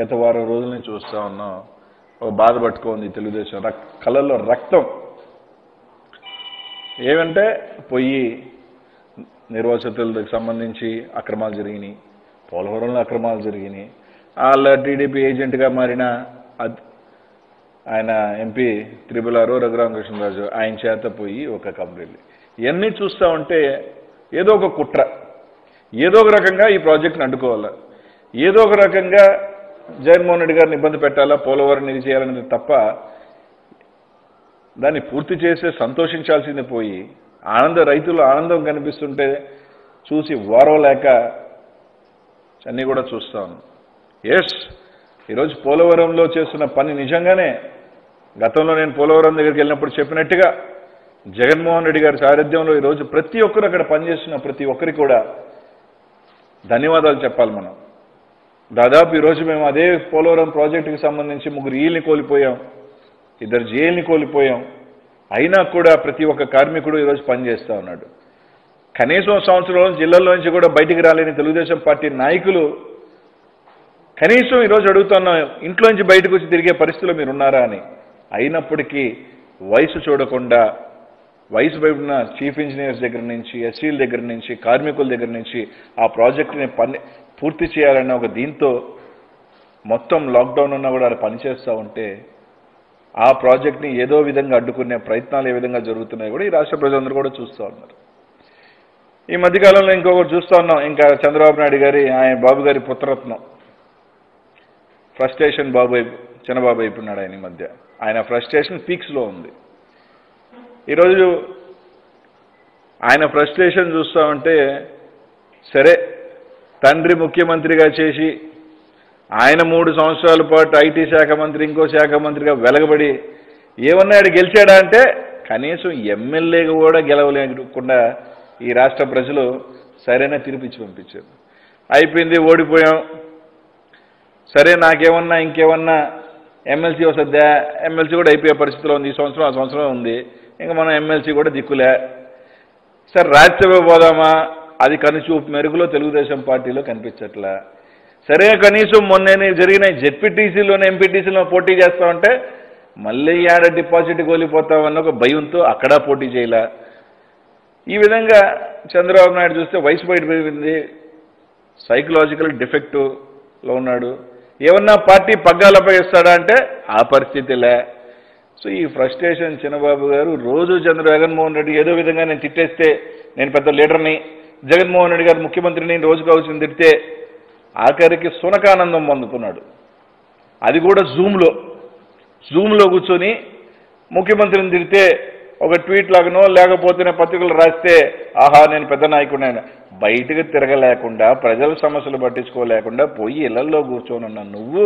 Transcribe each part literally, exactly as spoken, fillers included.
గత వారం రోజుల నుంచి చూస్తా ఉన్నాం. ఒక బాధ పట్టుకుంది తెలుగుదేశం, రక్ కళ్ళల్లో రక్తం. ఏమంటే పొయ్యి నిర్వాసితులకు సంబంధించి అక్రమాలు జరిగినాయి, పోలవరంలో అక్రమాలు జరిగినాయి, వాళ్ళ టీడీపీ ఏజెంట్గా మారిన ఆయన ఎంపీ త్రిపుల్ ఆర్ రఘురామకృష్ణరాజు ఆయన చేత పోయి ఒక కంపెనీలు ఇవన్నీ చూస్తూ ఉంటే ఏదో ఒక కుట్ర, ఏదో ఒక రకంగా ఈ ప్రాజెక్ట్ని అడ్డుకోవాలా, ఏదో ఒక రకంగా జగన్మోహన్ రెడ్డి గారిని ఇబ్బంది పెట్టాలా, పోలవరం ఇది చేయాలనేది తప్ప దాన్ని పూర్తి చేసే సంతోషించాల్సింది పోయి ఆనంద రైతులు ఆనందం కనిపిస్తుంటే చూసి వారవలేక అన్నీ కూడా చూస్తాను. ఎస్, ఈరోజు పోలవరంలో చేస్తున్న పని నిజంగానే గతంలో నేను పోలవరం దగ్గరికి వెళ్ళినప్పుడు చెప్పినట్టుగా జగన్మోహన్ రెడ్డి గారి సారథ్యంలో ఈరోజు ప్రతి ఒక్కరు అక్కడ పనిచేస్తున్న ప్రతి ఒక్కరికి కూడా ధన్యవాదాలు చెప్పాలి మనం. దాదాపు ఈరోజు మేము అదే పోలవరం ప్రాజెక్టుకి సంబంధించి ముగ్గురు ఈల్ని కోల్పోయాం, ఇద్దరు జేల్ని కోల్పోయాం. అయినా కూడా ప్రతి ఒక్క కార్మికుడు ఈరోజు పనిచేస్తూ ఉన్నాడు. కనీసం సంవత్సరంలో జిల్లాలో నుంచి కూడా బయటికి రాలేని తెలుగుదేశం పార్టీ నాయకులు కనీసం ఈరోజు అడుగుతున్న ఇంట్లోంచి బయటకు వచ్చి తిరిగే పరిస్థితిలో మీరు ఉన్నారా అని. అయినప్పటికీ వయసు చూడకుండా వయసు వైపున చీఫ్ ఇంజనీర్స్ దగ్గర నుంచి, ఎస్సీల దగ్గర నుంచి, కార్మికుల దగ్గర నుంచి ఆ ప్రాజెక్టుని పని పూర్తి చేయాలన్న ఒక దీంతో మొత్తం లాక్డౌన్ ఉన్నా కూడా అలా పనిచేస్తూ ఉంటే ఆ ప్రాజెక్ట్ని ఏదో విధంగా అడ్డుకునే ప్రయత్నాలు ఏ విధంగా జరుగుతున్నాయి కూడా ఈ రాష్ట్ర ప్రజలందరూ కూడా చూస్తూ ఉన్నారు. ఈ మధ్యకాలంలో ఇంకొకటి చూస్తూ ఉన్నాం, ఇంకా చంద్రబాబు నాయుడు గారి ఆయన బాబు గారి పుత్రరత్నం ఫ్రస్ట్రేషన్ బాబు వైపు చిన్నబాబు అయిపోయినాడు. ఆయన ఈ మధ్య ఆయన ఫ్రస్ట్రేషన్ పీక్స్లో ఉంది. ఈరోజు ఆయన ఫ్రస్ట్రేషన్ చూస్తూ ఉంటే సరే తండ్రి ముఖ్యమంత్రిగా చేసి ఆయన మూడు సంవత్సరాల పాటు ఐటీ శాఖ మంత్రి ఇంకో శాఖ మంత్రిగా వెలగబడి ఏమన్నాడు గెలిచాడా అంటే కనీసం ఎమ్మెల్యేగా కూడా గెలవలేకుండా ఈ రాష్ట్ర ప్రజలు సరైన తీర్పిచ్చి పంపించారు. అయిపోయింది, ఓడిపోయాం. సరే నాకేమన్నా ఇంకేమన్నా ఎమ్మెల్సీ వస్తుందా, ఎమ్మెల్సీ కూడా అయిపోయే పరిస్థితిలో ఉంది, ఈ సంవత్సరం ఆ సంవత్సరం ఉంది, ఇంకా మనం ఎమ్మెల్సీ కూడా దిక్కులే. సరే రాజ్యసభ పోదామా, అది కనుచూపు మెరుగులో తెలుగుదేశం పార్టీలో కనిపించట్లా. సరే కనీసం మొన్న జరిగిన జెడ్పీటీసీలోనే ఎంపీటీసీలో పోటీ చేస్తామంటే మళ్ళీ యాడ డిపాజిట్ కోల్పోతామన్న ఒక భయంతో అక్కడ పోటీ చేయలే. ఈ విధంగా చంద్రబాబు నాయుడు చూస్తే వయసు బయటపోయింది, సైకలాజికల్ డిఫెక్టులో ఉన్నాడు. ఏమన్నా పార్టీ పగ్గాలపై ఇస్తాడా అంటే ఆ పరిస్థితిలే. సో ఈ ఫ్రస్ట్రేషన్ చిన్నబాబు గారు రోజు చంద్ర జగన్మోహన్ రెడ్డి ఏదో విధంగా నేను తిట్టేస్తే నేను పెద్ద లీడర్ని, జగన్మోహన్ రెడ్డి గారు ముఖ్యమంత్రిని రోజు కావాల్సింది తిడితే ఆఖరికి సునకానందం పొందుతున్నాడు. అది కూడా జూమ్లో జూమ్లో కూర్చొని ముఖ్యమంత్రిని తిడితే ఒక ట్వీట్ లాగనో లేకపోతే పత్రికలు రాస్తే ఆహా నేను పెద్ద నాయకుడిని, బయటకు తిరగలేకుండా ప్రజల సమస్యలు పట్టించుకోలేకుండా పోయి ఇళ్లలో కూర్చోనున్న నువ్వు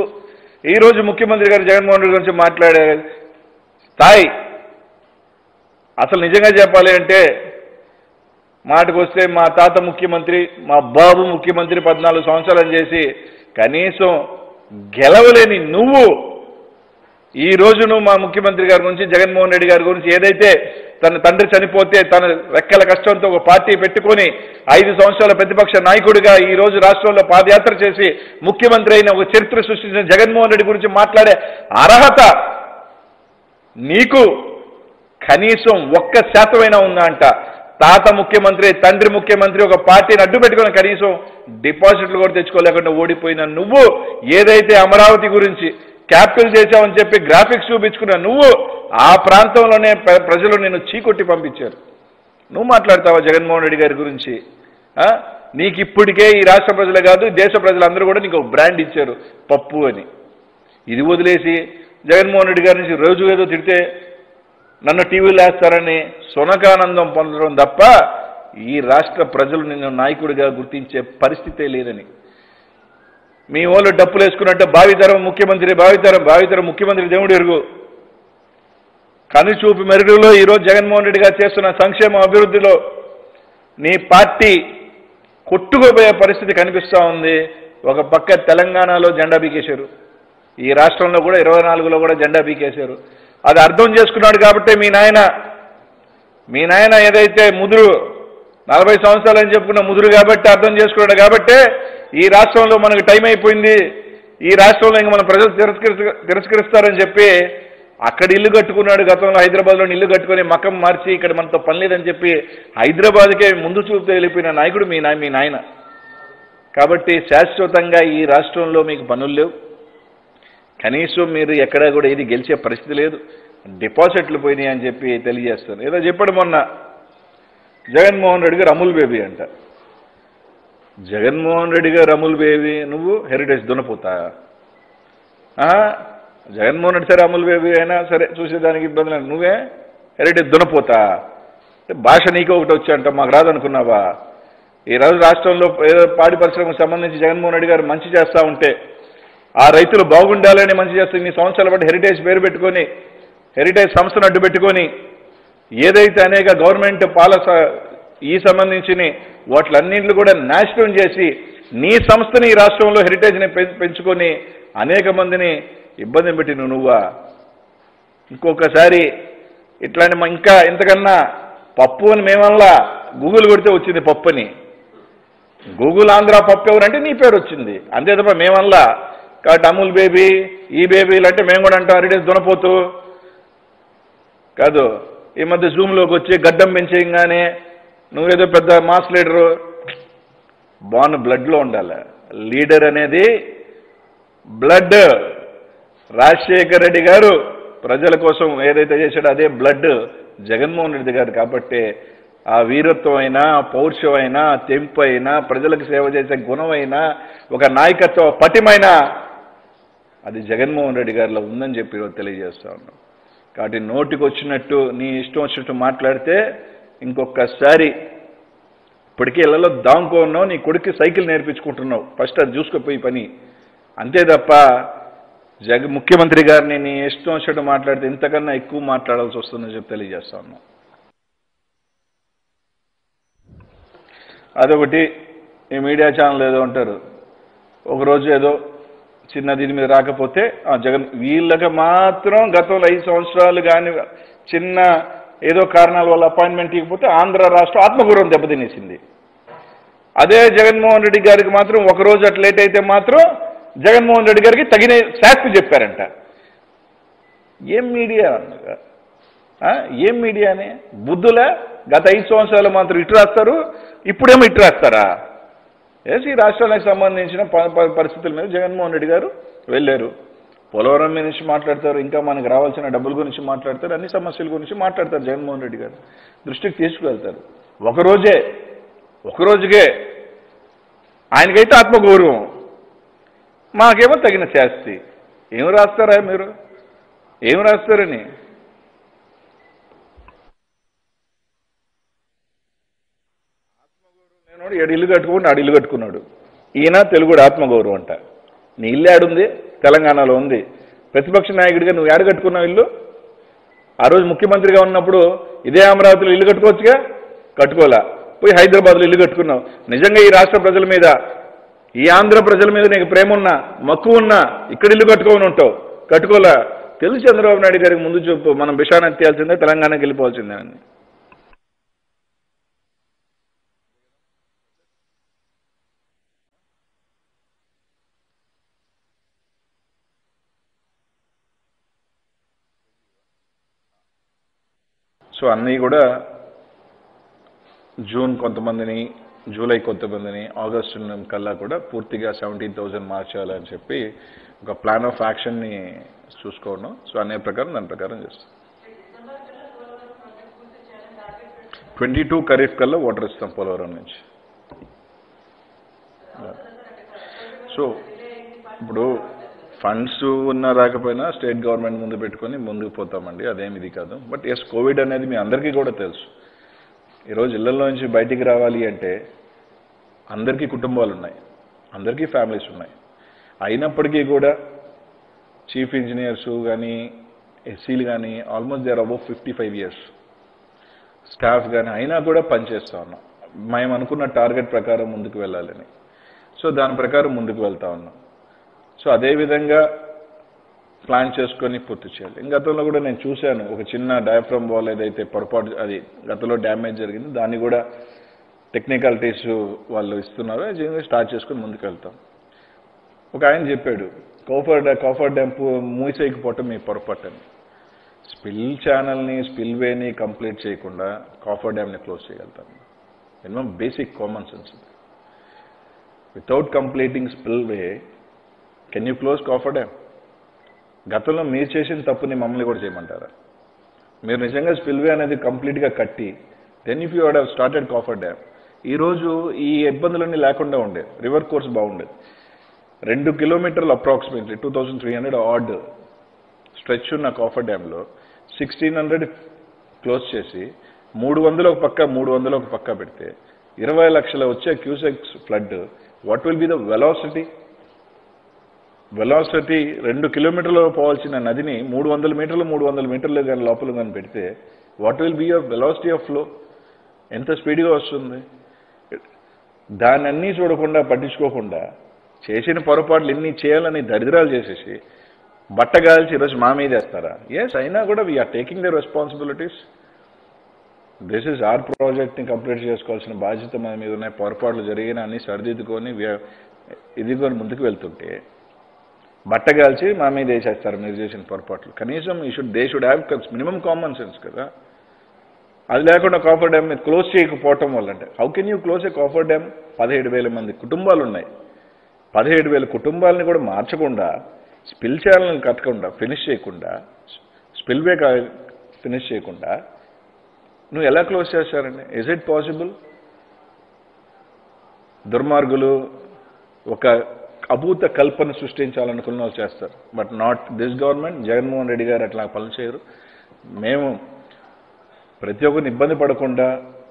ఈరోజు ముఖ్యమంత్రి గారు జగన్మోహన్ రెడ్డి గురించి మాట్లాడే స్థాయి అసలు నిజంగా చెప్పాలి అంటే మాటకు వస్తే మా తాత ముఖ్యమంత్రి, మా బాబు ముఖ్యమంత్రి పద్నాలుగు సంవత్సరాలు చేసి కనీసం గెలవలేని నువ్వు ఈ రోజు నువ్వు మా ముఖ్యమంత్రి గారి గురించి జగన్మోహన్ రెడ్డి గారి గురించి ఏదైతే తన తండ్రి చనిపోతే తన రెక్కల కష్టంతో ఒక పార్టీ పెట్టుకొని ఐదు సంవత్సరాల ప్రతిపక్ష నాయకుడిగా ఈ రోజు రాష్ట్రంలో పాదయాత్ర చేసి ముఖ్యమంత్రి అయిన ఒక చరిత్ర సృష్టించిన జగన్మోహన్ రెడ్డి గురించి మాట్లాడే అర్హత నీకు కనీసం ఒక్క శాతమైనా ఉందా అంట. తాత ముఖ్యమంత్రి, తండ్రి ముఖ్యమంత్రి, ఒక పార్టీని అడ్డు పెట్టుకుని కనీసం డిపాజిట్లు కూడా తెచ్చుకోలేకుండా ఓడిపోయిన నువ్వు ఏదైతే అమరావతి గురించి క్యాపిటల్ చేశావని చెప్పి గ్రాఫిక్స్ చూపించుకున్నా నువ్వు, ఆ ప్రాంతంలోనే ప్రజలు నిన్ను చీకొట్టి పంపించారు. నువ్వు మాట్లాడతావా జగన్మోహన్ రెడ్డి గారి గురించి? నీకు ఇప్పటికే ఈ రాష్ట్ర ప్రజలే కాదు దేశ ప్రజలందరూ కూడా నీకు ఒక బ్రాండ్ ఇచ్చారు పప్పు అని. ఇది వదిలేసి జగన్మోహన్ రెడ్డి గారి నుంచి రోజు ఏదో తిడితే నన్ను టీవీలు వేస్తారని సునకానందం పొందడం తప్ప ఈ రాష్ట్ర ప్రజలు నిన్ను నాయకుడిగా గుర్తించే పరిస్థితే లేదని. మీ వాళ్ళు డప్పులు వేసుకున్నట్టు భావితరం ముఖ్యమంత్రి, భావితరం భావితరం ముఖ్యమంత్రి దేవుడు ఎరుగు. కనుచూపు మెరుగులో ఈరోజు జగన్మోహన్ రెడ్డి గారు చేస్తున్న సంక్షేమ అభివృద్ధిలో నీ పార్టీ కొట్టుకుపోయే పరిస్థితి కనిపిస్తూ ఉంది. ఒక పక్క తెలంగాణలో జెండా బీకేశారు, ఈ రాష్ట్రంలో కూడా ఇరవై నాలుగులో కూడా జెండా బీకేశారు. అది అర్థం చేసుకున్నాడు కాబట్టి మీ నాయన మీ నాయన ఏదైతే ముదురు నలభై సంవత్సరాలు అని చెప్పుకున్న ముదురు కాబట్టి అర్థం చేసుకున్నాడు కాబట్టి ఈ రాష్ట్రంలో మనకు టైం అయిపోయింది, ఈ రాష్ట్రంలో ఇంకా మన ప్రజలు తిరస్కరిస్తారని చెప్పి అక్కడ ఇల్లు కట్టుకున్నాడు గతంలో హైదరాబాద్ లో ఇల్లు కట్టుకొని మకం మార్చి ఇక్కడ మనతో పని లేదని చెప్పి హైదరాబాద్కే ముందు చూపు తెలిపిన నాయకుడు మీ నాయ మీ నాయన కాబట్టి శాశ్వతంగా ఈ రాష్ట్రంలో మీకు పనులు లేవు కనీసం మీరు ఎక్కడ కూడా ఇది గెలిచే పరిస్థితి లేదు డిపాజిట్లు పోయినాయి అని చెప్పి తెలియజేస్తారు ఏదో చెప్పడం మొన్న జగన్ మోహన్ రెడ్డి గారు అమూల్ బేబీ అంట జగన్ మోహన్ రెడ్డి గారు అమూల్ బేబీ నువ్వు హెరిటేజ్ దున్నపోతా ఆ జగన్ మోహన్ రెడ్డి సరే అమూల్ బేబీ అయినా సరే చూసేదానికి ఇబ్బంది లేదు నువ్వే హెరిటేజ్ దున్నపోతా భాష నీకు ఒకటి వచ్చంట మాకు రాదనుకున్నావా ఈ రోజు రాష్ట్రంలో పాడి పరిశ్రమకు సంబంధించి జగన్మోహన్ రెడ్డి గారు మంచి చేస్తా ఉంటే ఆ రైతులు బాగుండాలని మంచి చేస్తే ఇన్ని సంవత్సరాల పాటు హెరిటేజ్ పేరు పెట్టుకొని హెరిటేజ్ సంస్థను అడ్డు పెట్టుకొని ఏదైతే అనేక గవర్నమెంట్ పాలసీ ఈ సంబంధించిన వాటిలన్నింటిని కూడా నాశనం చేసి నీ సంస్థని ఈ రాష్ట్రంలో హెరిటేజ్ని పెంచుకొని అనేక మందిని ఇబ్బంది పెట్టి నువ్వా ఇంకొకసారి ఇట్లాంటి ఇంకా ఇంతకన్నా పప్పు అని మేమల్లా గూగుల్ కొడితే వచ్చింది పప్పు అని గూగుల్ ఆంధ్ర పప్పు ఎవరంటే నీ పేరు వచ్చింది అంతే తప్ప మేమల్లా కాబట్టి అమూల్ బేబీ ఈ బేబీలు అంటే మేము కూడా అంటాం హెరిటేజ్ దునపోతూ కాదు ఈ మధ్య జూమ్లోకి వచ్చి గడ్డం పెంచేయంగానే నువ్వేదో పెద్ద మాస్ లీడరు బాన్ బ్లడ్లో ఉండాలి లీడర్ అనేది బ్లడ్ రాజశేఖర రెడ్డి గారు ప్రజల కోసం ఏదైతే చేశాడో అదే బ్లడ్ జగన్మోహన్ రెడ్డి గారు కాబట్టి ఆ వీరత్వం అయినా పౌరుషం అయినా తెంపు అయినా ప్రజలకు సేవ చేసే గుణమైనా ఒక నాయకత్వ పటిమైనా అది జగన్మోహన్ రెడ్డి గారిలో ఉందని చెప్పి తెలియజేస్తా ఉన్నాం కాబట్టి నోటికి వచ్చినట్టు నీ ఇష్టం వచ్చినట్టు మాట్లాడితే ఇంకొకసారి ఇప్పటికీ ఇళ్లలో దాంకో ఉన్నావు నీ కొడుకు సైకిల్ నేర్పించుకుంటున్నావు ఫస్ట్ అది చూసుకుపోయి పని అంతే తప్ప జగ ముఖ్యమంత్రి గారిని నీ ఇష్టం వచ్చేట్టు మాట్లాడితే ఇంతకన్నా ఎక్కువ మాట్లాడాల్సి వస్తుందని చెప్పి తెలియజేస్తా ఉన్నాం అదొకటి ఈ మీడియా ఛానల్ ఏదో ఉంటారు ఒకరోజు ఏదో చిన్న దీని మీద రాకపోతే జగన్ వీళ్ళకి మాత్రం గతంలో ఐదు సంవత్సరాలు కానీ చిన్న ఏదో కారణాల వల్ల అపాయింట్మెంట్ ఇవ్వకపోతే ఆంధ్ర రాష్ట్రం ఆత్మగౌరవం దెబ్బతినేసింది అదే జగన్మోహన్ రెడ్డి గారికి మాత్రం ఒకరోజు అటు లేట్ అయితే మాత్రం జగన్మోహన్ రెడ్డి గారికి తగిన శాస్తి చెప్పారంట ఏం మీడియా ఏం మీడియానే బుద్ధుల గత ఐదు సంవత్సరాలు మాత్రం ఇటు రాస్తారు ఇప్పుడేమో ఇటు రాస్తారా ఏసి ఈ రాష్ట్రానికి సంబంధించిన పరిస్థితుల మీద జగన్మోహన్ రెడ్డి గారు వెళ్ళారు పోలవరం మీద నుంచి మాట్లాడతారు ఇంకా మనకు రావాల్సిన డబ్బుల గురించి మాట్లాడతారు అన్ని సమస్యల గురించి మాట్లాడతారు జగన్మోహన్ రెడ్డి గారు దృష్టికి తీసుకువెళ్తారు ఒకరోజే ఒకరోజుకే ఆయనకైతే ఆత్మగౌరవం మాకేమో తగిన శాస్తి ఏం రాస్తారా మీరు ఏం రాస్తారని ఆత్మగౌరవం ఏడు ఇల్లు కట్టుకుంటే ఆడు ఇల్లు కట్టుకున్నాడు ఈయన తెలుగుడు ఆత్మగౌరవం అంట నీ ఇల్లు ఆడుంది తెలంగాణలో ఉంది ప్రతిపక్ష నాయకుడిగా నువ్వు ఏడ కట్టుకున్నావు ఇల్లు ఆ రోజు ముఖ్యమంత్రిగా ఉన్నప్పుడు ఇదే అమరావతిలో ఇల్లు కట్టుకోవచ్చుగా కట్టుకోలే పోయి హైదరాబాద్లో ఇల్లు కట్టుకున్నావు నిజంగా ఈ రాష్ట్ర ప్రజల మీద ఈ ఆంధ్ర ప్రజల మీద నీకు ప్రేమ ఉన్నా మక్కువ ఉన్నా ఇక్కడ ఇల్లు కట్టుకోని ఉంటావు కట్టుకోలే తెలుసు చంద్రబాబు నాయుడు గారికి ముందు చూపు మనం బిషాన్ ఎత్తేయాల్సిందే తెలంగాణకి వెళ్ళిపోవాల్సిందే అని సో అన్నీ కూడా జూన్ కొంతమందిని జూలై కొంతమందిని ఆగస్టు కల్లా కూడా పూర్తిగా సెవెంటీన్ థౌజండ్ మార్చాలని చెప్పి ఒక ప్లాన్ ఆఫ్ యాక్షన్ని చూసుకోవడం సో అనే ప్రకారం దాని ప్రకారం చేస్తాం ట్వంటీ టూ ఖరీఫ్ కల్లా వాటర్ ఇస్తాం పోలవరం నుంచి సో ఇప్పుడు ఫండ్స్ ఉన్నా రాకపోయినా స్టేట్ గవర్నమెంట్ ముందు పెట్టుకొని ముందుకు పోతామండి అదేమి ఇది కాదు బట్ ఎస్ కోవిడ్ అనేది మీ అందరికీ కూడా తెలుసు ఈరోజు ఇళ్లలో నుంచి బయటికి రావాలి అంటే అందరికీ కుటుంబాలు ఉన్నాయి అందరికీ ఫ్యామిలీస్ ఉన్నాయి అయినప్పటికీ కూడా చీఫ్ ఇంజనీర్స్ కానీ ఎస్సీలు కానీ almost they are above fifty five years staff కానీ అయినా కూడా పనిచేస్తూ ఉన్నాం మేము అనుకున్న టార్గెట్ ప్రకారం ముందుకు వెళ్ళాలని సో దాని ప్రకారం ముందుకు వెళ్తా ఉన్నాం సో అదేవిధంగా ప్లాన్ చేసుకొని పూర్తి చేయాలి ఇంకా గతంలో కూడా నేను చూశాను ఒక చిన్న డయాఫ్రమ్ వాల్ ఏదైతే పొరపాటు అది గతంలో డ్యామేజ్ జరిగింది దాన్ని కూడా టెక్నికాలిటీస్ వాళ్ళు ఇస్తున్నారో స్టార్ట్ చేసుకొని ముందుకు వెళ్తాం ఒక ఆయన చెప్పాడు కోఫర్ కోఫర్ డ్యామ్ మూసేయకపోవటం మీ పొరపాటండి. స్పిల్ ఛానల్ని స్పిల్వేని కంప్లీట్ చేయకుండా కోఫర్ డ్యామ్ని క్లోజ్ చేయగలుగుతాను. Minimum basic common sense. Without completing spillway can you close coffer dam? గతంలో మీరు చేసిన తప్పుని మమ్మల్ని కూడా చేయమంటారా? మీరు నిజంగా స్పిల్వే అనేది కంప్లీట్గా కట్టి then if you had have started coffer dam ఈరోజు ఈ ఇబ్బందులన్నీ లేకుండా ఉండేది, రివర్ కోర్స్ బాగుండేది. రెండు కిలోమీటర్లు approximately two thousand three hundred odd stretch ఉన్న కాఫర్ డ్యామ్లో సిక్స్టీన్ హండ్రెడ్ క్లోజ్ చేసి మూడు వందలు ఒక పక్క మూడు వందలు ఒక పక్క పెడితే ఇరవై లక్షల వచ్చే cusecs flood, what will be the velocity? Velocity రెండు కిలోమీటర్లు పోవాల్సిన నదిని మూడు వందల మీటర్లు మూడు వందల మీటర్లు కానీ లోపల కానీ పెడితే what will be your velocity of flow? ఎంత స్పీడ్గా వస్తుంది? దాన్ని చూడకుండా పట్టించుకోకుండా చేసిన పొరపాట్లు ఇన్ని చేయాలని దరిద్రాలు చేసేసి బట్టగాల్చి ఈరోజు మా మీద వేస్తారా? ఎస్, అయినా కూడా we are taking their responsibilities. This is our ప్రాజెక్ట్ని కంప్లీట్ చేసుకోవాల్సిన బాధ్యత మన మీద ఉన్నాయి. పొరపాట్లు జరిగిన అన్ని సరిదిద్దుకొని ఇదిగోని ముందుకు వెళ్తుంటే బట్టగాల్చి మా మీద వేసేస్తారు మీరు చేసిన పొరపాట్లు. కనీసం you should they should have minimum common sense కదా. అది లేకుండా కాఫర్ డ్యామ్ మీద క్లోజ్ చేయకపోవటం వల్ల అంటే how can you close a coffer dam? పదిహేడు వేల మంది కుటుంబాలు ఉన్నాయి. పదిహేడు వేల కుటుంబాలని కూడా మార్చకుండా స్పిల్ ఛానల్ని కట్టకుండా ఫినిష్ చేయకుండా స్పిల్వే ఫినిష్ చేయకుండా నువ్వు ఎలా క్లోజ్ చేస్తారండి? Is it possible? దుర్మార్గులు ఒక అభూత కల్పన సృష్టించాలనుకున్న వాళ్ళు చేస్తారు, but not this government. Jaganmohan Reddy గారు అట్లా పనులు చేయరు. మేము ప్రతి ఒక్కరిని ఇబ్బంది పడకుండా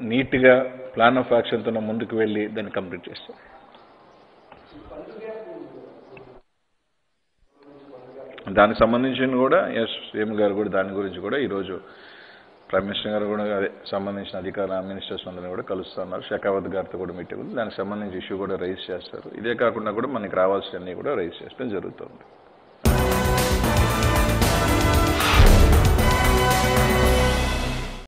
నీట్గా ప్లాన్ ఆఫ్ యాక్షన్తో ముందుకు వెళ్ళి దాన్ని కంప్లీట్ చేస్తాం. దానికి సంబంధించిన కూడా ఎస్ సీఎం గారు కూడా దాని గురించి కూడా ఈరోజు ప్రైమ్ మినిస్టర్ గారు కూడా అదే సంబంధించిన అధికారులు మినిస్టర్స్ అందరినీ కూడా కలుస్తున్నారు. శేఖావత్ గారితో కూడా మీటింగ్ ఉంది. దానికి సంబంధించి ఇష్యూ కూడా రైజ్ చేస్తారు. ఇదే కాకుండా కూడా మనకి రావాల్సినవన్నీ కూడా రైజ్ చేస్తే జరుగుతుంది.